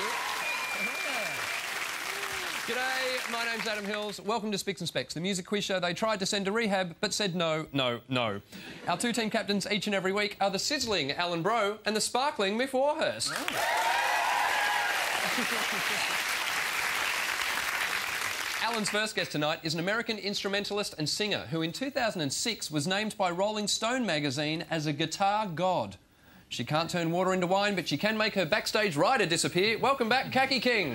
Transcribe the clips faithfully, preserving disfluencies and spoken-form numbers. Thank you. G'day, my name's Adam Hills. Welcome to Spicks and Specks, the music quiz show they tried to send to rehab but said no, no, no. Our two team captains each and every week are the sizzling Alan Brough and the sparkling Myf Warhurst. Oh. Alan's first guest tonight is an American instrumentalist and singer who in two thousand six was named by Rolling Stone magazine as a guitar god. She can't turn water into wine, but she can make her backstage rider disappear. Welcome back, Kaki King.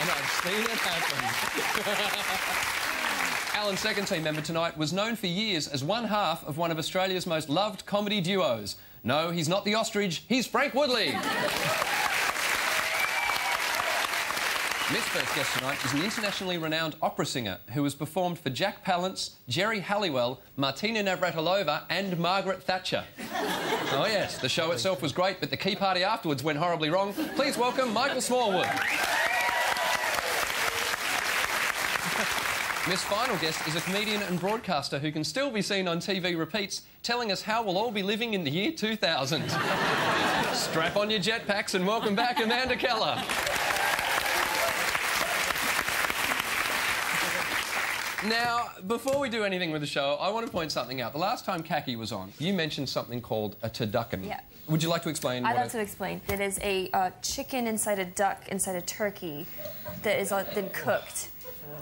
And I've seen it happen. Alan's second team member tonight was known for years as one half of one of Australia's most loved comedy duos. No, he's not the ostrich, he's Frank Woodley. This first guest tonight is an internationally renowned opera singer who has performed for Jack Palance, Jerry Halliwell, Martina Navratilova and Margaret Thatcher. Oh yes, the show itself was great, but the key party afterwards went horribly wrong. Please welcome Michael Smallwood. This final guest is a comedian and broadcaster who can still be seen on T V repeats telling us how we'll all be living in the year two thousand. Strap on your jetpacks and welcome back Amanda Keller. Now, before we do anything with the show, I want to point something out. The last time Kaki was on, you mentioned something called a turducken. Yeah. Would you like to explain? I'd like to explain. It is a uh, chicken inside a duck inside a turkey that is uh, then cooked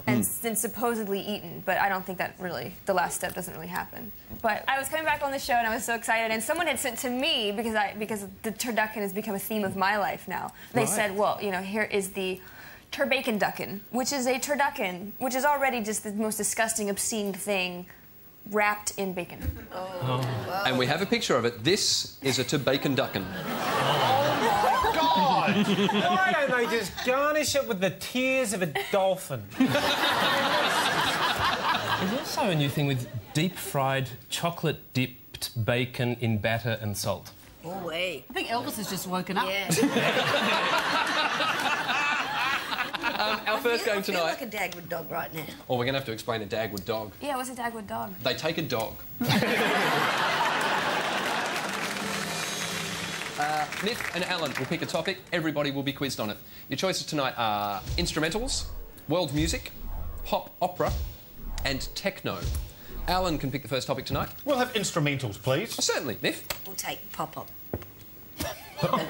and mm. then supposedly eaten, but I don't think that really, the last step doesn't really happen. But I was coming back on the show and I was so excited, and someone had sent to me, because, I, because the turducken has become a theme of my life now. They right. said, well, you know, here is the Turbacon duckin, which is a turducken, which is already just the most disgusting, obscene thing wrapped in bacon. Oh. Oh. And we have a picture of it. This is a turbacon duckin. Oh, my God! Why don't they just garnish it with the tears of a dolphin? There's also a new thing with deep-fried, chocolate-dipped bacon in batter and salt. Oh, wait. I think Elvis has just woken up. Yeah. Um, our I first feel, game tonight. I feel like a Dagwood dog right now. Oh, we're going to have to explain a Dagwood dog. Yeah, what's a Dagwood dog? They take a dog. uh, Myf and Alan will pick a topic. Everybody will be quizzed on it. Your choices tonight are instrumentals, world music, pop opera, and techno. Alan can pick the first topic tonight. We'll have instrumentals, please. Oh, certainly, Myf. We'll take pop op. Opera.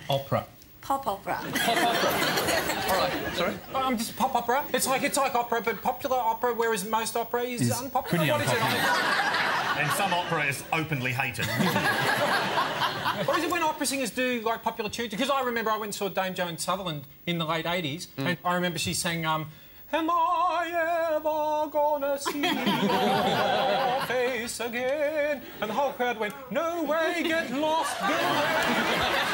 Pop opera. Pop opera. All right, sorry? Oh, I'm just pop opera. It's like it's like opera, but popular opera, whereas most opera is, is unpopular. Pretty what unpopular. Is it? And some opera is openly hated. Or is it when opera singers do, like, popular tunes? Because I remember I went and saw Dame Joan Sutherland in the late eighties, mm. and I remember she sang, um, Am I ever gonna see your face again? And the whole crowd went, no way, get lost, go away.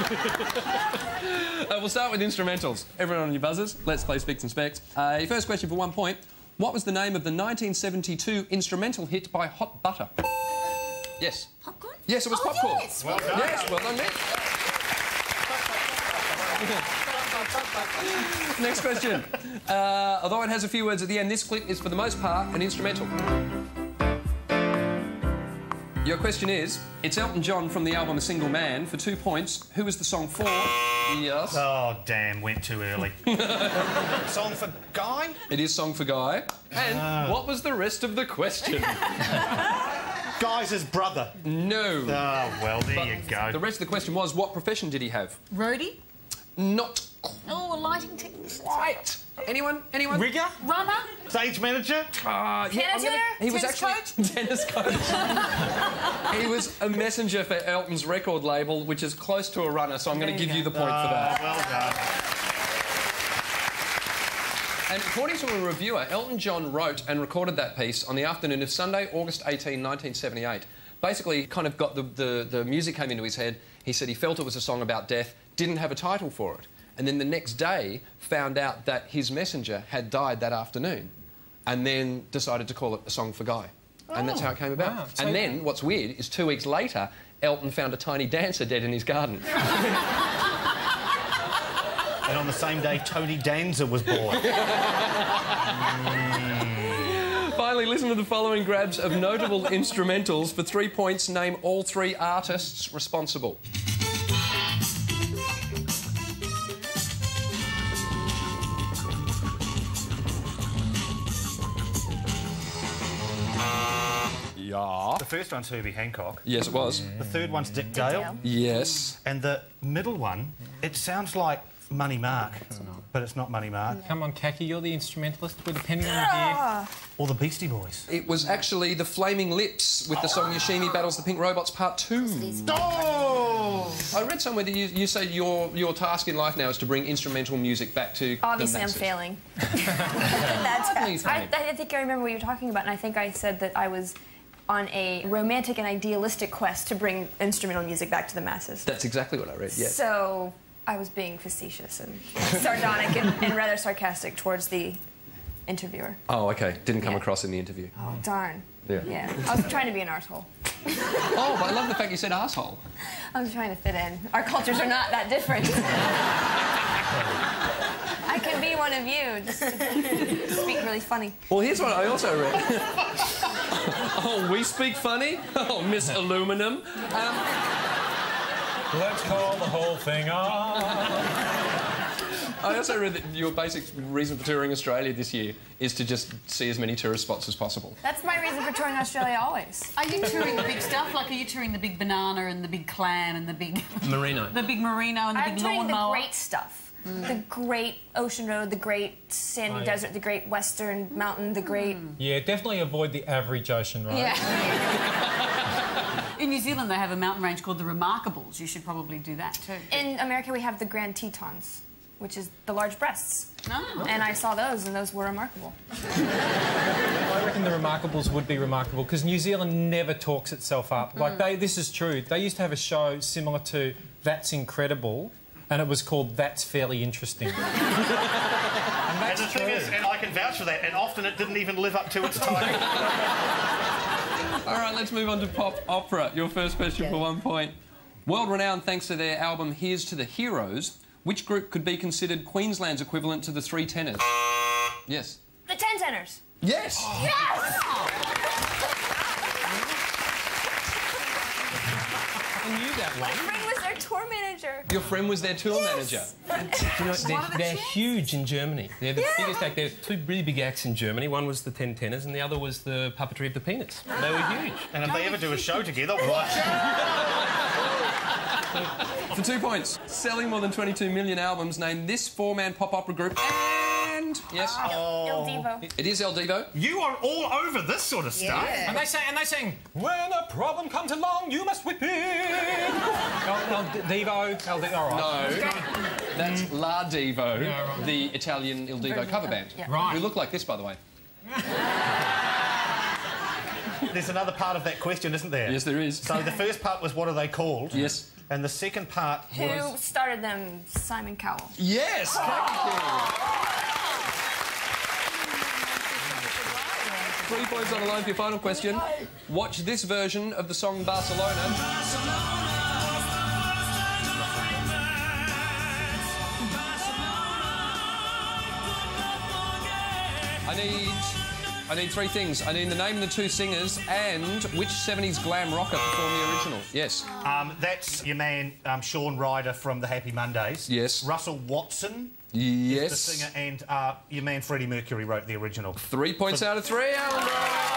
uh, we'll start with instrumentals. Everyone on your buzzers, let's play Spicks and Specks. Uh, your first question for one point. What was the name of the nineteen seventy-two instrumental hit by Hot Butter? Yes. Popcorn? Yes, it was oh, Popcorn. Yes, well done. Yes, well done, Nick. Next question. Uh, although it has a few words at the end, this clip is for the most part an instrumental. Your question is, it's Elton John from the album A Single Man for two points. Who was the song for? Yes. Oh, damn, went too early. Song for Guy? It is Song for Guy. And oh. what was the rest of the question? Guy's his brother. No. Oh, well, there but you go. The rest of the question was, what profession did he have? Roadie? Not quite. Oh, a lighting technician. Quite. Anyone? Anyone? Rigger? Runner? Stage manager? Uh, yeah, gonna, he tennis was actually coach? Tennis coach. He was a messenger for Elton's record label, which is close to a runner, so I'm going to give go. you the point oh, for that. Well done. And according to a reviewer, Elton John wrote and recorded that piece on the afternoon of Sunday, August eighteenth, nineteen seventy-eight. Basically, kind of got the, the, the music came into his head. He said he felt it was a song about death, didn't have a title for it. And then the next day found out that his messenger had died that afternoon and then decided to call it A Song for Guy. Oh, and that's how it came about. Wow, so and then, what's weird, is two weeks later, Elton found a tiny dancer dead in his garden. And on the same day, Tony Danza was born. Finally, listen to the following grabs of notable instrumentals. For three points, name all three artists responsible. Yeah. The first one's Herbie Hancock. Yes, it was. The third one's Dick Dale. Dick Dale. Yes. And the middle one, it sounds like Money Mark, it's but it's not Money Mark. Come on, Kaki, you're the instrumentalist. We're depending on you here. Or the Beastie Boys. It was actually the Flaming Lips with the song Yoshimi Battles the Pink Robots Part two. Oh! I read somewhere that you, you say your your task in life now is to bring instrumental music back to obviously the masses. I'm failing. That's what you think. I, I think I remember what you were talking about, and I think I said that I was on a romantic and idealistic quest to bring instrumental music back to the masses. That's exactly what I read, yes. So I was being facetious and sardonic and, and rather sarcastic towards the interviewer. Oh, okay. Didn't come yeah. across in the interview. Oh, darn. Yeah. Yeah. I was trying to be an arsehole. Oh, but I love the fact you said arsehole. I was trying to fit in. Our cultures are not that different. I can be one of you, just speak really funny. Well, here's what I also read. Oh, we speak funny? Oh, Miss Aluminum. Um, Let's call the whole thing off. I also read that your basic reason for touring Australia this year is to just see as many tourist spots as possible. That's my reason for touring Australia always. Are you touring the big stuff? Like, are you touring the big banana and the big clam and the big merino? The big merino and the I'm big lawnmower? I'm touring the great stuff. Mm. The great ocean road, the great sandy oh, yeah. desert, the great western mountain, the great... Mm. Yeah, definitely avoid the average ocean road. Yeah. In New Zealand, they have a mountain range called the Remarkables. You should probably do that, too. In America, we have the Grand Tetons, which is the large breasts. Oh. And I saw those, and those were remarkable. I reckon the Remarkables would be remarkable, because New Zealand never talks itself up. Mm. Like, they, this is true. They used to have a show similar to That's Incredible, and it was called That's Fairly Interesting. And that's and the true. Thing is, and I can vouch for that, and often it didn't even live up to its title. All right, let's move on to pop opera. Your first question yeah. for one point. World-renowned thanks to their album Here's to the Heroes, which group could be considered Queensland's equivalent to the Three Tenors? Yes. The Ten Tenors. Yes. Oh. Yes! I knew that one. My friend was their tour manager. Your friend was their tour yes. manager. You know, they're they're the huge in Germany. They're the yeah. biggest act. There's two really big acts in Germany. One was the Ten Tenors and the other was the Puppetry of the Peanuts. Ah. They were huge. And if they ever do a show together, what? For two points. Selling more than twenty-two million albums, name this four-man pop-opera group. Yes. Oh. Il Divo. It is Il Divo. You are all over this sort of stuff. Yeah. And they say, and they sing, when a problem comes along, you must whip it. Oh, Il Divo. Il Divo. All right. No. That's La Divo, yeah, right. the Italian Il Divo Virgin cover band. Yeah. Right. We look like this, by the way. There's another part of that question, isn't there? Yes, there is. So the first part was what are they called? Yes. And the second part Who was... Who started them? Simon Cowell. Yes. Oh. Kaki King. Three points on the line for your final question. Watch this version of the song Barcelona. I need... I need three things. I need the name of the two singers and which seventies glam rocker performed the original. Yes. Um, that's your man, um, Sean Ryder from The Happy Mondays. Yes. Russell Watson... Yes. The singer and uh, your man Freddie Mercury wrote the original. Three points but... out of three, Alan Brough.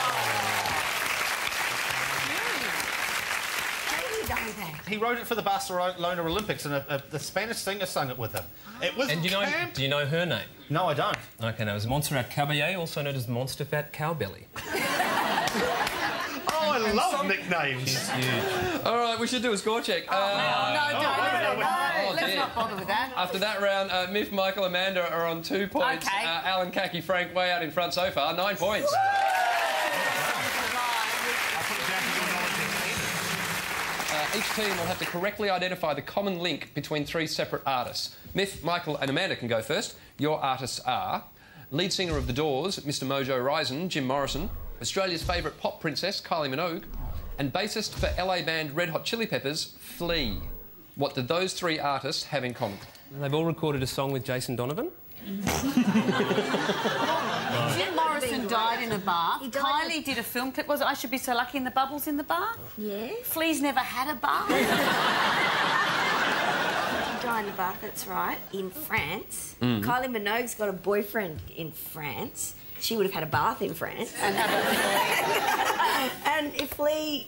He wrote it for the Barcelona Olympics, and a, a, the Spanish singer sung it with him. It was. And you know, camp... do you know her name? No, I don't. Okay, no, it was Montserrat Caballé, also known as Monster Fat Cowbelly. Oh, I love some... nicknames. She's huge. All right, we should do a score check. Oh, uh, no, no, no, no, no, no, no, no, let's not bother with that. After that round, uh, Myf, Michael, Amanda are on two points. Okay. Uh, Alan, Kaki, Frank, way out in front so far, nine points. uh, each team will have to correctly identify the common link between three separate artists. Myf, Michael, and Amanda can go first. Your artists are lead singer of The Doors, Mister Mojo Rison, Jim Morrison. Australia's favourite pop princess, Kylie Minogue, and bassist for L A band Red Hot Chili Peppers, Flea. What do those three artists have in common? They've all recorded a song with Jason Donovan. Jim Morrison died in a bath. Kylie did a film clip, was it? I Should Be So Lucky in the Bubbles in the Bath? Yeah. Flea's never had a bath. He died in a bath, that's right. In France. Mm. Kylie Minogue's got a boyfriend in France. she would have had a bath in France. And if Flea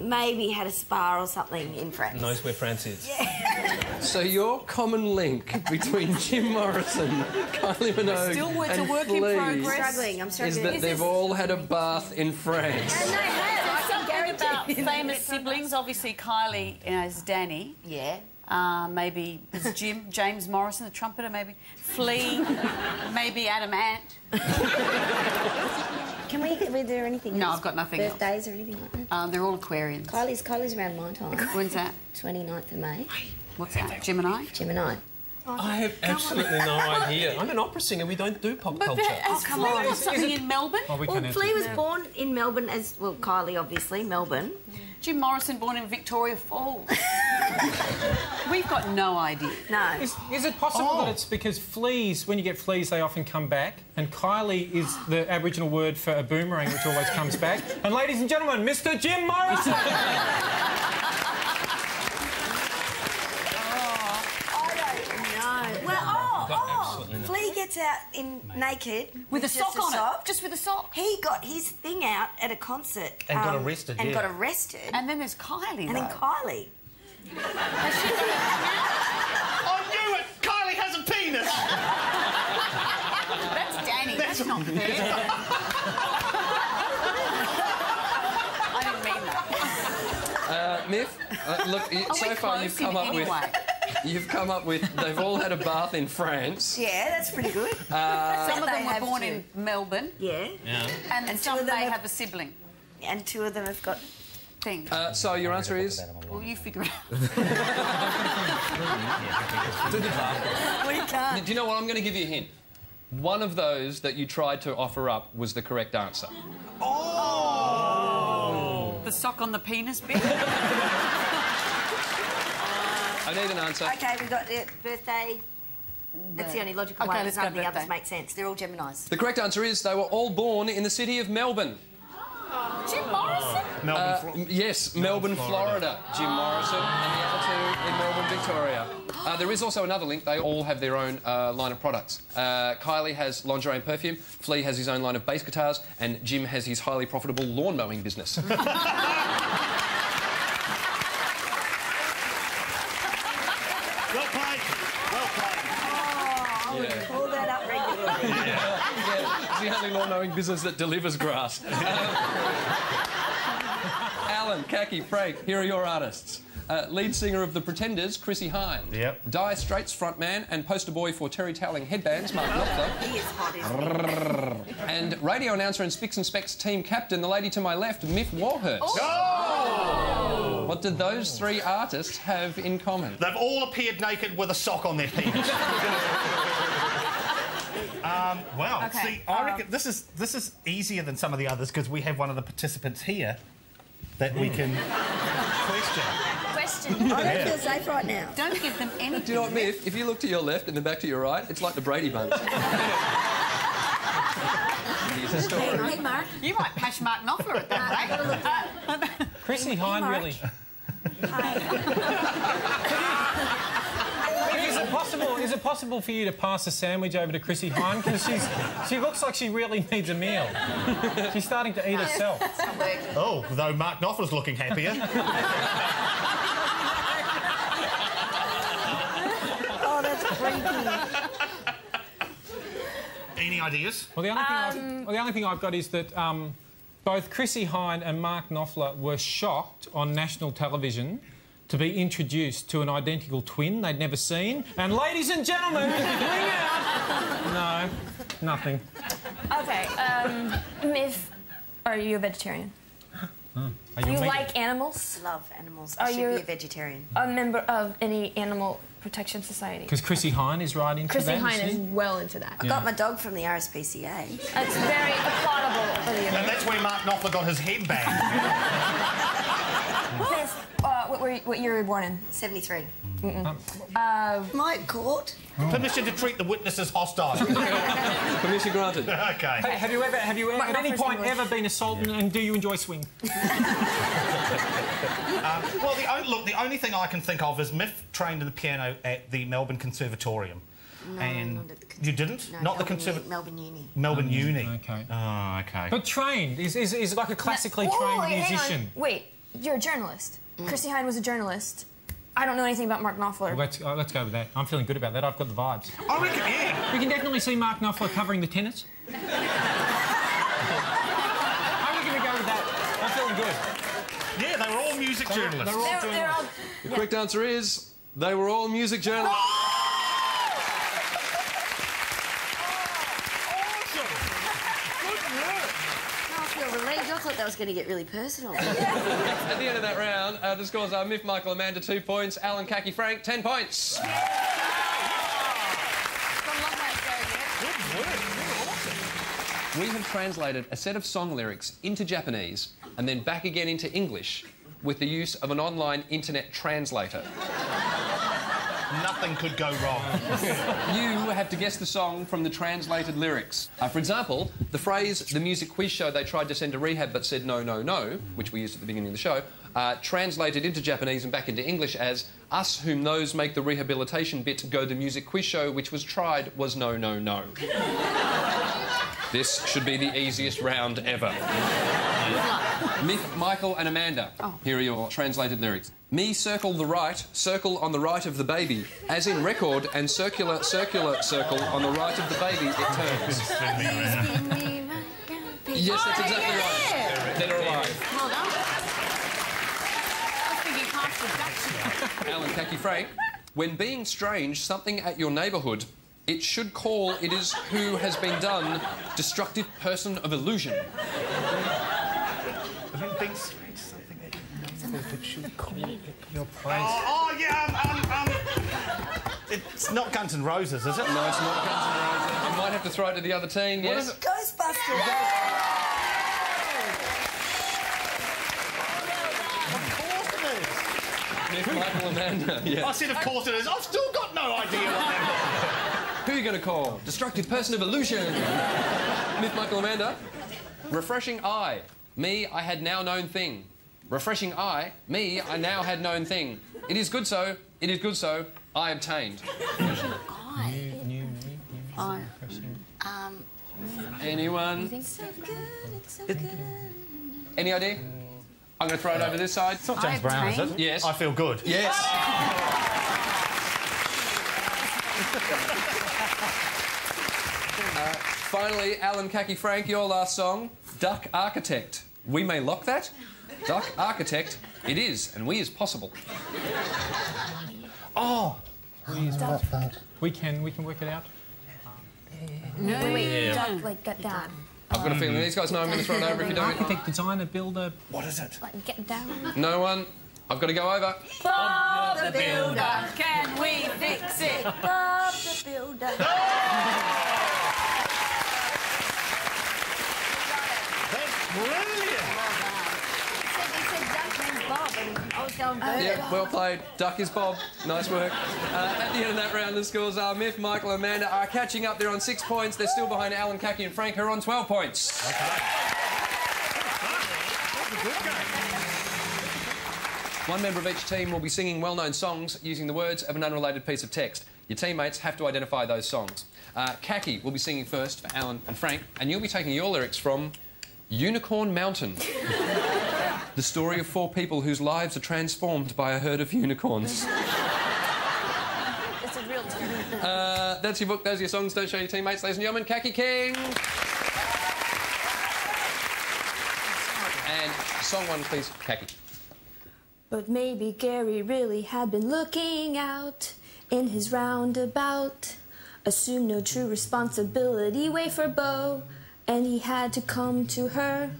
maybe had a spa or something in France. Knows where France is. Yeah. So your common link between Jim Morrison, Kylie Minogue, still work and work Flea in progress. I'm struggling. I'm struggling. Is that is they've all had a bath in France. And they have. I can about famous siblings. Obviously, Kylie you know, is Danny. Yeah. Uh, maybe it's Jim, James Morrison, the trumpeter, maybe. Flea, maybe Adam Ant. Can we, can we do anything No, else? I've got nothing Birthdays else. Birthdays or anything like that? Um, they're all Aquarians. Kylie's, Kylie's around my time. When's that? twenty-ninth of May. What's that? Gemini? Gemini. Oh, I have absolutely no idea. I'm an opera singer. We don't do pop but culture. But oh, come on. Or something in Melbourne? Oh, we well, Flea was yeah. born in Melbourne as... Well, Kylie, obviously, Melbourne. Yeah. Jim Morrison born in Victoria Falls. We've got no idea. No. Is, is it possible oh. that it's because fleas, when you get fleas, they often come back, and Kylie is the Aboriginal word for a boomerang, which always comes back. And, ladies and gentlemen, Mister Jim Morrison! Flea gets out in Mate. naked with, with a sock on a sock. it, just with a sock. He got his thing out at a concert and um, got arrested. And yeah. got arrested. And then there's Kylie. And though. then Kylie. I knew it. Kylie has a penis. That's Danny. That's, That's not fair. I didn't mean that. Uh, Myf, uh, look, Are so far you've come up anyway? with. You've come up with... They've all had a bath in France. Yeah, that's pretty good. Uh, some of them were born to. in Melbourne. Yeah. yeah. And, and some may have... have a sibling. And two of them have got things. Uh, so your answer is... Well, you figure it out. Do the bath. We can't. Do you know what? I'm going to give you a hint. One of those that you tried to offer up was the correct answer. Oh! The sock on the penis bit? I need an answer. Okay, we've got it. Birthday. That's the only logical okay, one. None of the others make sense. They're all Geminis. The correct answer is they were all born in the city of Melbourne. Oh. Jim Morrison? Oh. Melbourne, uh, yes, Melbourne, Florida. Florida. Jim Morrison and the other two in Melbourne, Victoria. Uh, there is also another link. They all have their own uh, line of products. Uh, Kylie has lingerie and perfume. Flea has his own line of bass guitars. And Jim has his highly profitable lawn mowing business. The only lawn-mowing business that delivers grass. Um, Alan, Kaki, Frank, here are your artists. Uh, lead singer of The Pretenders, Chrissie Hynde. Yep. Dire Straits frontman and poster boy for Terry Toweling headbands, Mark Knopfler. He is hot, isn't he? And radio announcer and Spicks and Specks team captain, the lady to my left, Myf Warhurst. Oh! Oh! What do those three artists have in common? They've all appeared naked with a sock on their penis. Um, wow. Okay. See, I reckon um, this is this is easier than some of the others because we have one of the participants here that mm. we can question. Question. I don't yeah. feel safe right now. Don't give them any. Do you know what, Myf? If you look to your left and then back to your right, it's like the Brady Bunch. Hey, Mark. You might pash Mark Knopfler at that. Right? Look down. Chrissie Hynde really. Hi. Is it possible? Is it possible for you to pass a sandwich over to Chrissie Hynde? Because she's she looks like she really needs a meal. She's starting to eat herself. Oh, though Mark Knopfler's looking happier. Oh, that's creepy. Any ideas? Well, the only um... thing I've, well, the only thing I've got is that um, both Chrissie Hynde and Mark Knopfler were shocked on national television to be introduced to an identical twin they'd never seen. And, ladies and gentlemen, bring out... No, nothing. OK, um, Myf, are you a vegetarian? Oh, are you Do you like animals? Love animals. I are should you be a vegetarian. a member of any animal protection society? Because Chrissie Hynde is right into Chrissie that. Chrissie Hynde is well into that. I yeah. got my dog from the R S P C A. It's very applaudable for the event. And that's where Mark Knopfler got his head banged. What, were you, what year were you born in? seventy-three. Mm-mm. Um, uh, My court. Oh. Permission to treat the witnesses hostile. Permission granted. Okay. Hey, have you ever, have you ever, at any point English. ever been assaulted? Yeah. And do you enjoy swing? um, well, the, look, the only thing I can think of is Myf trained in the piano at the Melbourne Conservatorium. No, and not at the you didn't? No, not Melbourne the conserv- Melbourne Uni. Melbourne mm, Uni. Okay. Oh, okay. But trained is is, is like a classically no. oh, trained wait, musician. Wait, you're a journalist. Mm. Chrissie Hynde was a journalist. I don't know anything about Mark Knopfler. Well, let's uh, let's go with that. I'm feeling good about that. I've got the vibes. I reckon. Yeah. We can definitely see Mark Knopfler covering the tennis. I reckon we go with that. I'm feeling good. Yeah, they were all music so journalists. They're all they're, journalists. They're all, the yeah. quick answer is they were all music journalists. Oh! I thought that was going to get really personal. At the end of that round, uh, the scores are Myf, Michael, Amanda, two points, Alan, Kaki, Frank, ten points. Yeah. Good work. You're awesome. We have translated a set of song lyrics into Japanese and then back again into English with the use of an online internet translator. Nothing could go wrong. You have to guess the song from the translated lyrics. Uh, for example, the phrase, the music quiz show they tried to send to rehab but said no, no, no, which we used at the beginning of the show, uh, translated into Japanese and back into English as, us whom those make the rehabilitation bit go the music quiz show which was tried was no, no, no. This should be the easiest round ever. Myf, Michael and Amanda, oh. here are your translated lyrics. Me circle the right, circle on the right of the baby, as in record, and circular, circular, circle on the right of the baby, it turns. Yes, that's exactly right. Dead or alive. Hold on. I think you can't deduction. Alan, Kaki, Frank, when being strange, something at your neighbourhood, it should call it is who has been done, destructive person of illusion. Being strange, something that you know that should call your place. Oh, oh yeah, um, um, um. It's not Guns N' Roses, is it? No, it's not Guns N' Roses. You might have to throw it to the other team, what yes? Is it? Ghostbusters! Yeah. Of course it is! Michael Amanda, yeah. I said of course it is. I've still got no idea what that is. Who are you going to call? Destructive person of illusion. Myf, Michael Amanda. Refreshing eye. Me, I had now known thing. Refreshing I, me, I now had known thing. It is good so, it is good so, I obtained. I, new, new, I, um... Anyone? It's so good, it's so good. Any idea? I'm going to throw it over this side. It's not James Brown, is it? Yes. I feel good. Yes. uh, finally, Alan, Kaki, Frank, your last song. Duck Architect. We may lock that. Duck Architect. It is, and we is possible. Oh! We is lock that. We can, we can work it out. No, wait, yeah. duck, like, get down. I've got a feeling these guys know I'm going to throw it over if you don't. Architect, designer, builder... What is it? Like, get down. No one. I've got to go over. Bob the Builder, can we fix it? Bob the Builder. Brilliant! He said Duck means Bob and I was going Bob. Yeah, well played. Duck is Bob. Nice work. Uh, at the end of that round, the scores are Myf, Michael and Amanda are catching up. They're on six points. They're still behind Alan, Kaki and Frank, who are on twelve points. Okay. That's a good game. One member of each team will be singing well-known songs using the words of an unrelated piece of text. Your teammates have to identify those songs. Uh, Kaki will be singing first for Alan and Frank, and you'll be taking your lyrics from... Unicorn Mountain. The story of four people whose lives are transformed by a herd of unicorns. It's a real turn. Uh, that's your book, those are your songs. Don't show your teammates, ladies and gentlemen. Kaki King. And song one, please, Kaki. But maybe Gary really had been looking out in his roundabout. Assume no true responsibility, wait for Beau. And he had to come to her.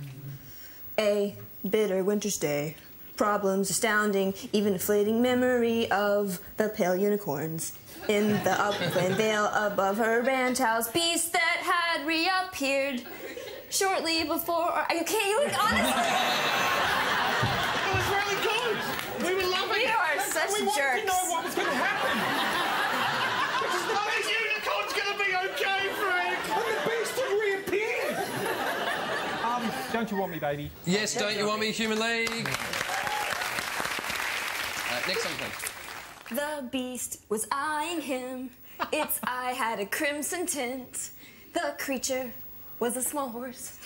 A bitter winter's day. Problems astounding, even inflating memory of the pale unicorns. In the upland vale above her ranch house, beast that had reappeared shortly before... Or, I can't, you honestly... It was really good! We were loving it! You are such jerks. We wanted to know what was going to happen. Don't you want me, baby? Yes, don't you want me, Human League? Yeah. Uh, next song, please. The beast was eyeing him Its eye had a crimson tint. The creature was a small horse.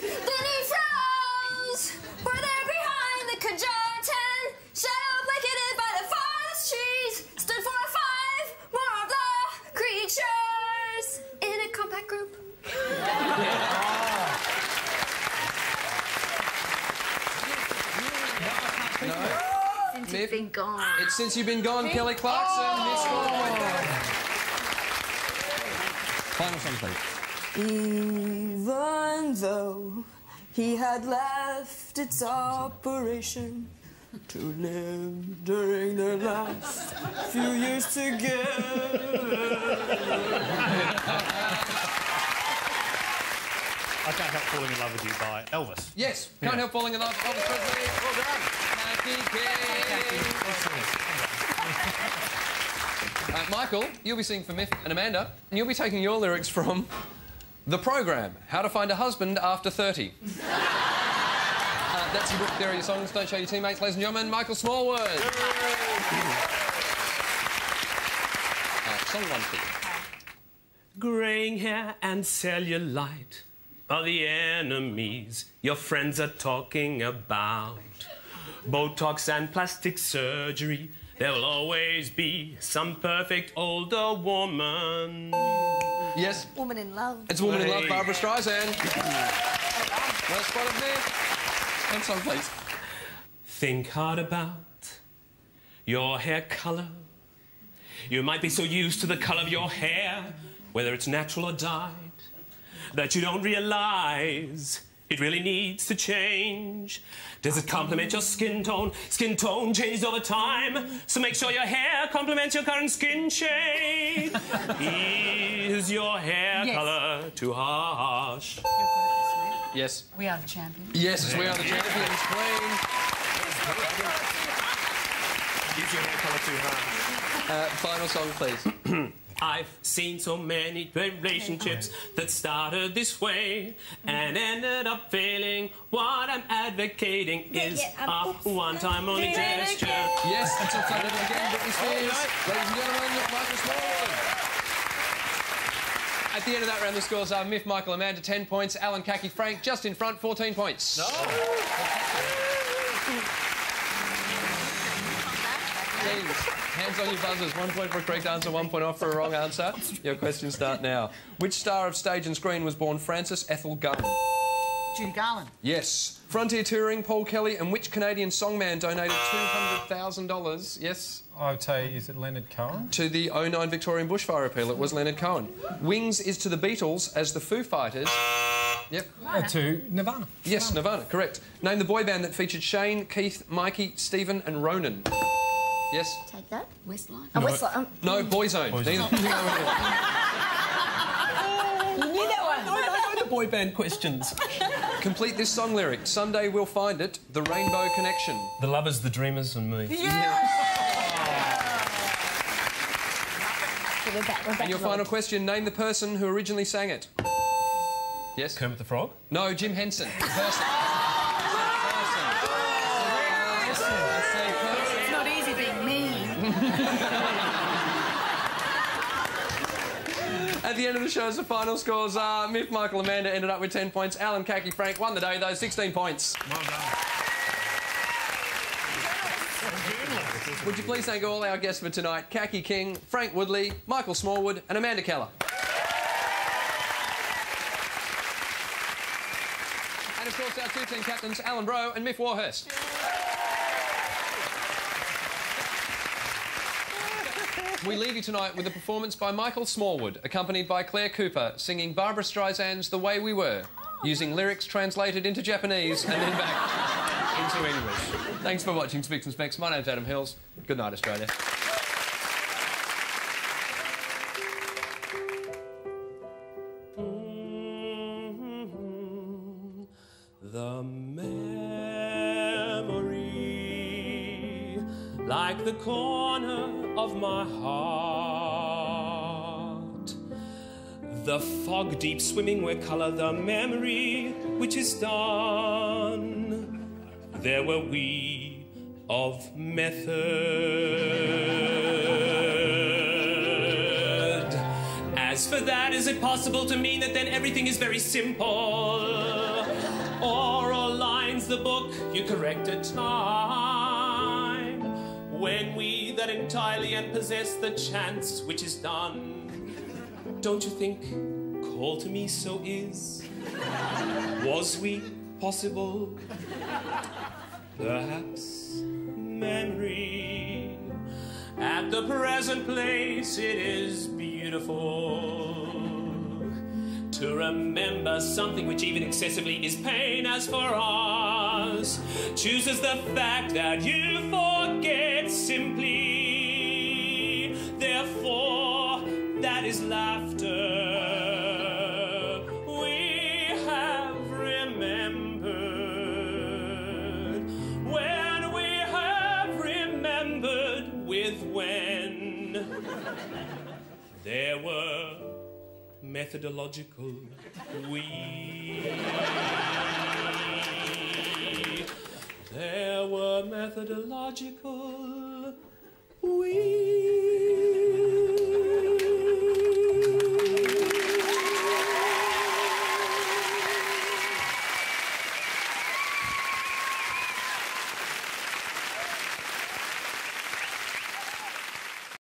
Then he froze! Were there behind the Kajar ten? Shadow blanketed by the forest trees stood four or five more of the creatures in a compact group. No. Since you've been gone. It's Since You've Been Gone, Kelly Clarkson. Oh. This one. Oh. Final song, please. Even though he had left its operation to live during the last few years together. I Can't Help Falling in Love with You by Elvis. Yes, Can't yeah. Help Falling in Love with Elvis Presley. Well done. Kaki King. uh, Michael, you'll be singing for Myf and Amanda, and you'll be taking your lyrics from the program, How to Find a Husband After thirty. uh, that's your book, there are your songs. Don't show your teammates, ladies and gentlemen. Michael Smallwood. uh, song one, please. Greying hair and cellulite are the enemies your friends are talking about. Botox and plastic surgery, there will always be some perfect older woman. Yes. Woman in Love. It's Woman in Love, Barbara Streisand. Well spotted, Myf. One song, please. Think hard about your hair colour. You might be so used to the colour of your hair, whether it's natural or dyed, that you don't realise it really needs to change. Does it complement your skin tone? Skin tone changes over time, so make sure your hair complements your current skin shade. Is your hair yes. colour too harsh? Yes. We are the champions. Yes, we are the champions, please. Is your hair colour too harsh? Uh, final song, please. I've seen so many relationships that started this way and ended up failing. What I'm advocating is a one-time only gesture. Yes, that's a fun little game, Britney Spears. Ladies and gentlemen, Michael Smallwood. At the end of that round, the scores are Myf, Michael, Amanda, ten points. Alan, Kaki, Frank, just in front, fourteen points. Hands on your buzzers. One point for a correct answer, one point off for a wrong answer. Your questions start now. Which star of stage and screen was born Frances Ethel Gunn? Judy Garland. Yes. Frontier touring, Paul Kelly, and which Canadian songman donated two hundred thousand dollars? Yes? I would say, is it Leonard Cohen? To the oh nine Victorian bushfire appeal, it was Leonard Cohen. Wings is to the Beatles as the Foo Fighters. Yep. Uh, to Nirvana. Yes, Nirvana, correct. Name the boy band that featured Shane, Keith, Mikey, Stephen and Ronan. Yes. Take that. Westlife. No, oh, Westlife. Um, no Boyzone. Boyzone. Neither. You knew that one. I know the boy band questions. Complete this song lyric. Someday we'll find it. The Rainbow Connection. The lovers, the dreamers, and me. Yeah. Yeah. We're back, we're back and your final question. Name the person who originally sang it. Yes. Kermit the Frog. No, Jim Henson. The person. At the end of the show, the final scores are Myf, Michael, Amanda ended up with ten points. Alan, Kaki, Frank won the day, though, sixteen points. Well done. Would you please thank all our guests for tonight? Kaki King, Frank Woodley, Michael Smallwood and Amanda Keller. And, of course, our two team captains, Alan Brough and Myf Warhurst. We leave you tonight with a performance by Michael Smallwood, accompanied by Claire Cooper, singing Barbra Streisand's The Way We Were, using lyrics translated into Japanese and then back into English. Thanks for watching Spicks and Specks. My name's Adam Hills. Good night, Australia. The memory, like the corner of my heart, the fog deep swimming where colour the memory which is done. There were we of method. As for that, is it possible to mean that then everything is very simple? Oral lines, the book, you correct at time. When we that entirely and possess the chance which is done. Don't you think, call to me so is? Was we possible? Perhaps memory. At the present place it is beautiful to remember something which even excessively is pain. As for us, chooses the fact that you forget simply. Therefore, that is laughter. There were methodological we. There were methodological